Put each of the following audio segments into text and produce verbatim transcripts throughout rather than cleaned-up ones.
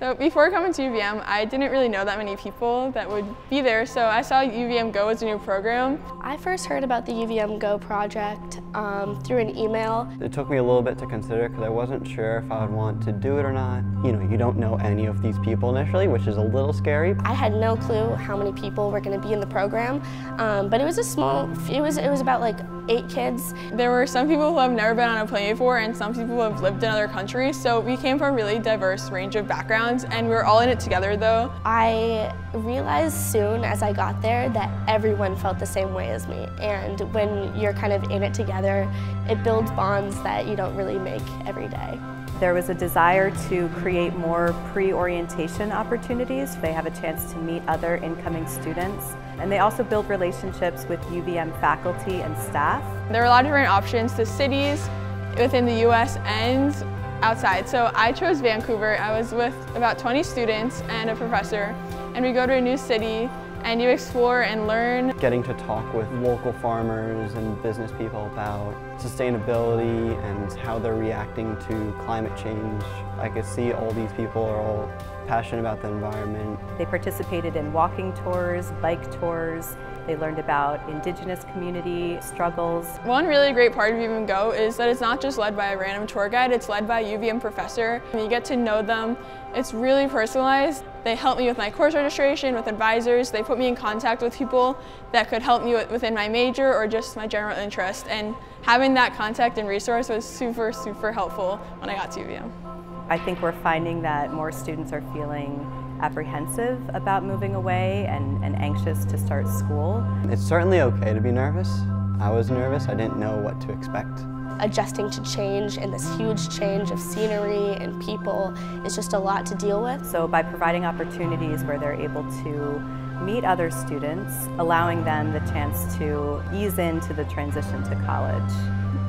So before coming to U V M, I didn't really know that many people that would be there, so I saw U V M Go as a new program. I first heard about the U V M Go project um, through an email. It took me a little bit to consider because I wasn't sure if I would want to do it or not. You know, you don't know any of these people initially, which is a little scary. I had no clue how many people were going to be in the program, um, but it was a small, it was, it was about like eight kids. There were some people who have never been on a plane before and some people who have lived in other countries, so we came from a really diverse range of backgrounds. And we were all in it together though. I realized soon as I got there that everyone felt the same way as me, and when you're kind of in it together, it builds bonds that you don't really make every day. There was a desire to create more pre-orientation opportunities. They have a chance to meet other incoming students, and they also build relationships with U V M faculty and staff. There are a lot of different options to cities within the U S and outside. So I chose Vancouver. I was with about twenty students and a professor, and we go to a new city and you explore and learn. Getting to talk with local farmers and business people about sustainability and how they're reacting to climate change. I could see all these people are all passionate about the environment. They participated in walking tours, bike tours. They learned about indigenous community struggles. One really great part of U V M Go is that it's not just led by a random tour guide, it's led by a U V M professor. You get to know them. It's really personalized. They helped me with my course registration, with advisors. They put me in contact with people that could help me within my major or just my general interest. And having that contact and resource was super, super helpful when I got to U V M. I think we're finding that more students are feeling apprehensive about moving away and, and anxious to start school. It's certainly okay to be nervous. I was nervous. I didn't know what to expect. Adjusting to change and this huge change of scenery and people is just a lot to deal with. So by providing opportunities where they're able to meet other students, allowing them the chance to ease into the transition to college.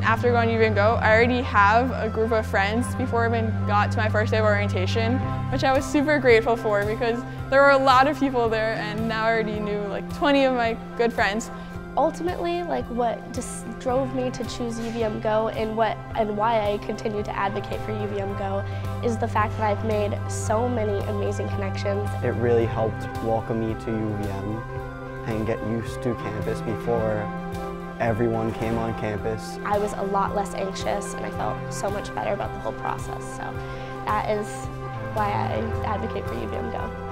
After going to U V M Go, I already have a group of friends before I even got to my first day of orientation, which I was super grateful for because there were a lot of people there, and now I already knew like twenty of my good friends. Ultimately, like what just drove me to choose U V M Go and what and why I continue to advocate for U V M Go is the fact that I've made so many amazing connections. It really helped welcome me to U V M and get used to campus before everyone came on campus. I was a lot less anxious and I felt so much better about the whole process. So that is why I advocate for U V M Go.